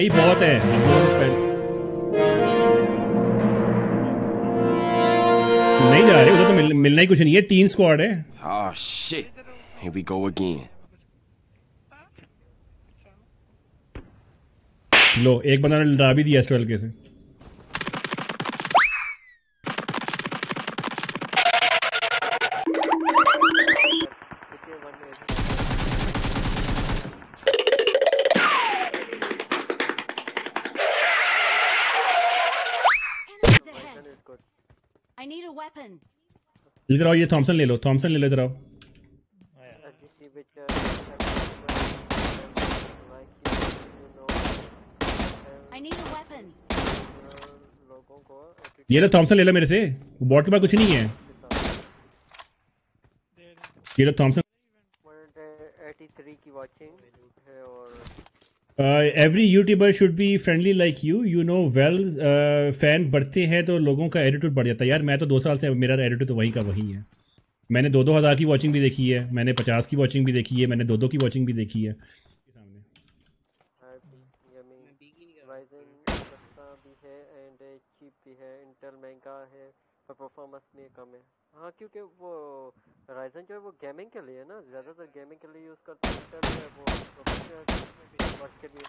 महंगाई बहुत है। नहीं जा रहे, उधर तो मिलना ही कुछ नहीं है। 3 स्क्वाड है। Oh, shit. Here we go again. लो एक बंदा ने डरा भी दिया S12 के से। इधर आओ, ये थॉमसन ले लो, थॉमसन ले लो, इधर आओ। ये लो थॉमसन ले लो मेरे से, बॉट के पास कुछ नहीं है। ये लो Thomson. Every YouTuber should be friendly like you, you know well. Fan बढ़ते हैं तो लोगों का एटीट्यूड बढ़ जाता है। यार मैं तो 2 साल से, मेरा एटीट्यूड तो वहीं का वहीं है। मैंने 2-2 हज़ार की वॉचिंग भी देखी है, मैंने 50 की वॉचिंग भी देखी है, मैंने 2-2 की वॉचिंग भी देखी है। हाँ, क्योंकि वो राइजन जो है वो गेमिंग के लिए ना, ज़्यादातर गेमिंग के लिए यूज़ करते हैं वो वर्क के लिए।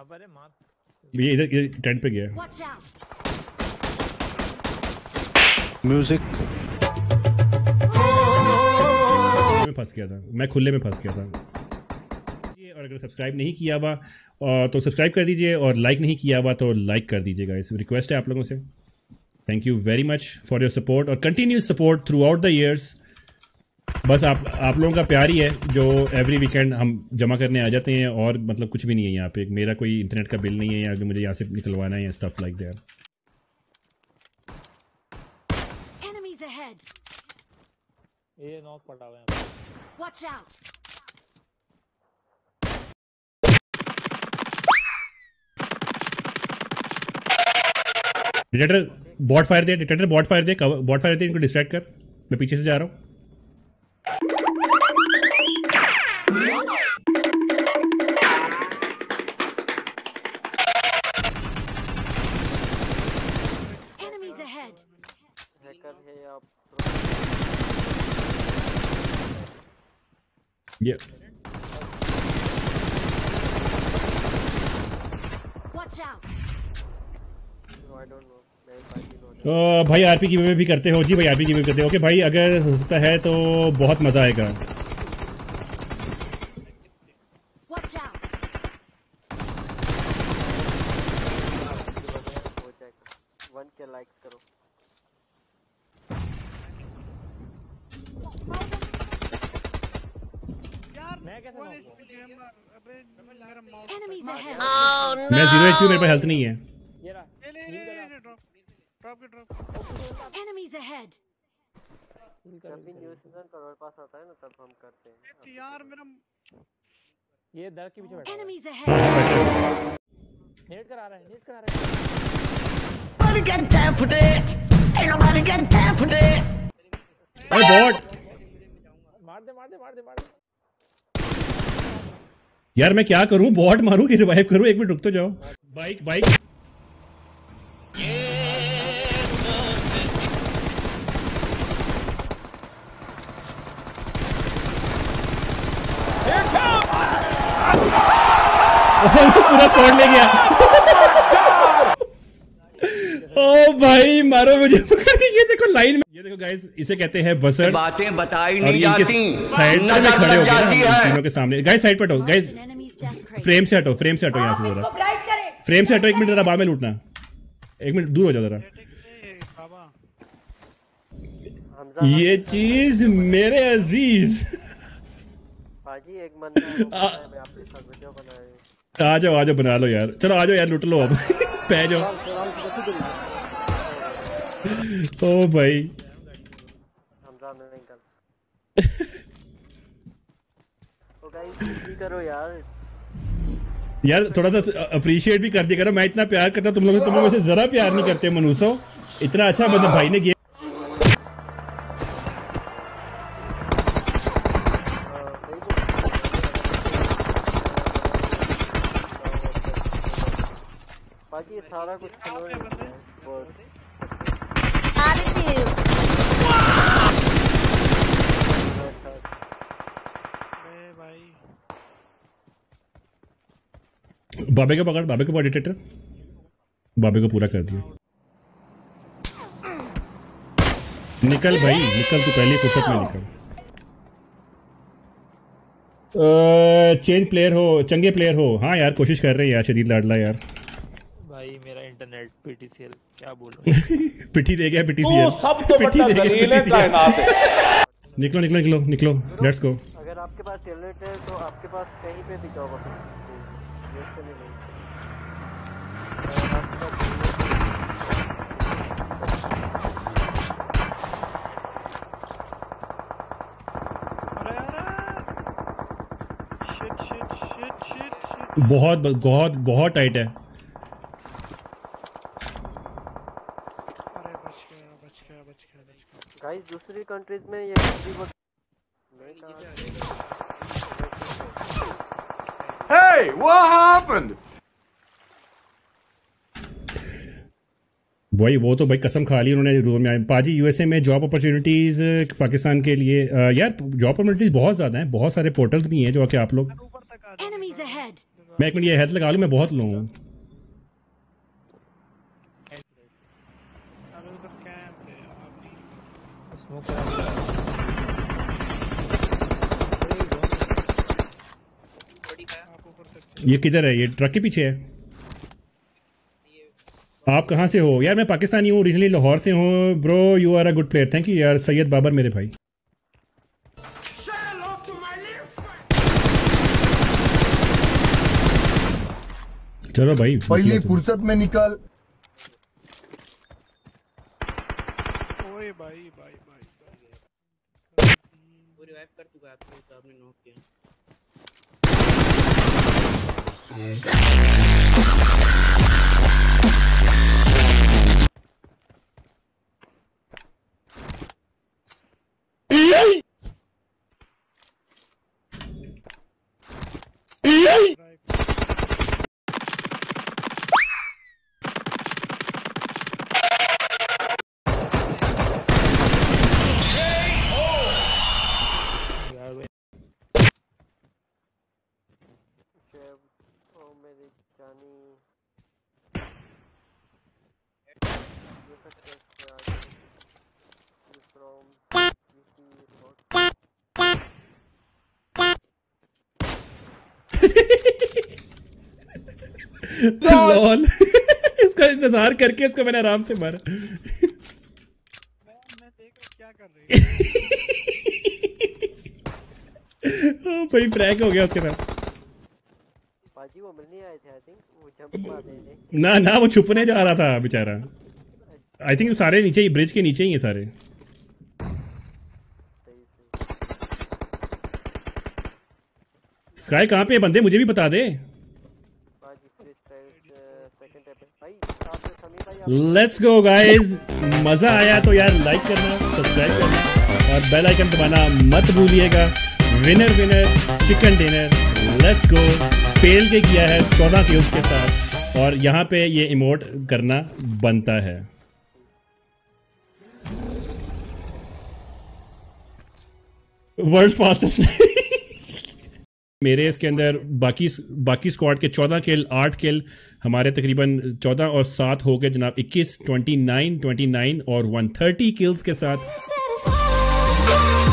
अब अरे मार, ये इधर टेंट पे गया। म्यूजिक मैं फंस गया था, मैं खुले में फंस गया था। और अगर सब्सक्राइब नहीं किया हुआ तो सब्सक्राइब कर दीजिए, और लाइक नहीं किया हुआ तो लाइक कर दीजिएगा। इस रिक्वेस्ट है आप लोगों से। Thank you very much for your support और continuous support throughout the years. बस आप लोगों का प्यार ही है जो एवरी वीकेंड हम जमा करने आ जाते हैं। और मतलब कुछ भी नहीं है यहाँ पे, मेरा कोई इंटरनेट का बिल नहीं है या जो मुझे यहाँ से निकलवाना है, stuff like that. Enemies ahead, ये नॉक पड़ा हुआ है, watch out. Detector bot fire दे, डिटेक्टर बॉट फायर दे, बॉट फायर दे, इनको डिस्ट्रैक्ट कर। मैं पीछे से जा रहा हूँ। भाई आरपी की वे भी करते हो? जी भाई आरपी की वे करते हो। ओके भाई, अगर हो सकता है तो बहुत मजा आएगा। मैं 0 HP, मेरे पास हेल्थ नहीं है। Enemies ahead. जब भी न्यू सीजन करोड़ पास आता है ना तब हम करते हैं। यार मेरा ये दर के पीछे बैठा है। Enemies ahead. नेट करा रहा है, नेट करा रहा है। अरे क्या टैप फुटे, अरे क्या टैप फुटे। अरे बॉट मार दे, मार दे, मार दे, मार दे। यार मैं क्या करूं, बॉट मारूं कि रिवाइव करूं? एक मिनट रुक तो जाओ। बाइक बाइक पूरा स्क्वाड ले गया। ओ भाई मारो मुझे, पकड़ के। ये देखो लाइन में, ये देखो गाइस, इसे कहते हैं बसर। बातें बताई नहीं जाती, साइड पर खड़े हो गए तीनों के सामने। गाइस साइड पर हटो, गाइस फ्रेम से हटो, फ्रेम से हटो, यहां से जरा फ्रेम से हटो। एक मिनट जरा बाद में लूटना, एक मिनट दूर हो जाओ जरा। ये चीज मेरे अजीज भाजी, एक बंदा आपके साथ वीडियो बनाए। आ जाओ बना लो यार, चलो आ जाओ यार, लूट लो अब। पै जाओ। ओ भाई ओ गाइस करो यार, यार थोड़ा सा अप्रिशिएट भी कर दिया करो। मैं इतना प्यार करता हूँ, तुम लोग मुझसे जरा प्यार नहीं करते मनुसो। इतना अच्छा मतलब भाई ने गेम सारा कुछ बाबे का पकड़, बाबे को डिटेक्टर, बाबे को पूरा कर दिया। निकल भाई निकल, तू पहले फुर्सत में निकल। चेंज प्लेयर हो, चंगे प्लेयर हो। हाँ यार कोशिश कर रहे हैं यार, शदीद लाडला यार। भाई मेरा इंटरनेट पीटीसीएल क्या बोल रहा है। पिट्टी दे गया पीटीसीएल, सब तो बड़ा जलील कायनात है। निकलो निकलो निकलो निकलो, लेट्स गो। अगर आपके पास टैलेंट है तो आपके पास कहीं पे दिखा होगा। बहुत बहुत बहुत टाइट है। गाइस दूसरी कंट्रीज में ये Hey, what happened? भाई वो तो भाई कसम खा ली उन्होंने रूम में आए। पाजी यूएसए में जॉब अपॉर्चुनिटीज पाकिस्तान के लिए यार जॉब अपॉर्चुनिटीज बहुत ज्यादा हैं, बहुत सारे पोर्टल्स भी हैं जो कि आप लोग। मैं एक मिनट ये हेल्थ लगा लूं, मैं बहुत लो हूँ। ये किधर है? ये ट्रक के पीछे है। आप कहाँ से हो? यार मैं पाकिस्तानी हूँ, ओरिजिनली लाहौर से हूँ। Bro you are a good player, thank you यार। सैयद बाबर मेरे भाई। चलो भाई पहली फुर्सत में निकल। ओए भाई भाई भाई वो रिवाइव कर चुका है, आपके सामने नॉक किया। लॉल इसका इंतजार करके इसको मैंने आराम से मारा। मैं देख क्या कर रही हूं। भाई प्रैंक हो गया उसके साथ। पाजी वो मिलने आए थे आई थिंक, वो जंप मार रहे थे। ना ना वो छुपने जा रहा था बेचारा। आई थिंक सारे नीचे ही ब्रिज के नीचे ही है सारे। स्काई कहाँ पे है? बंदे मुझे भी बता दे। लेट्स गो गाइज, मज़ा आया तो यार लाइक करना, सब्सक्राइब करना और बेल आइकन दबाना मत भूलिएगा। Winner winner chicken dinner. Let's go. Fail के किया है 14 क्यूब्स के साथ और यहाँ पे ये इमोट करना बनता है। वर्ल्ड फास्टेस्ट मेरे इसके अंदर। बाकी स्क्वाड के 14 किल, 8 किल हमारे तकरीबन 14 और 7 हो गए जनाब 21, 29 और 130 किल्स के साथ।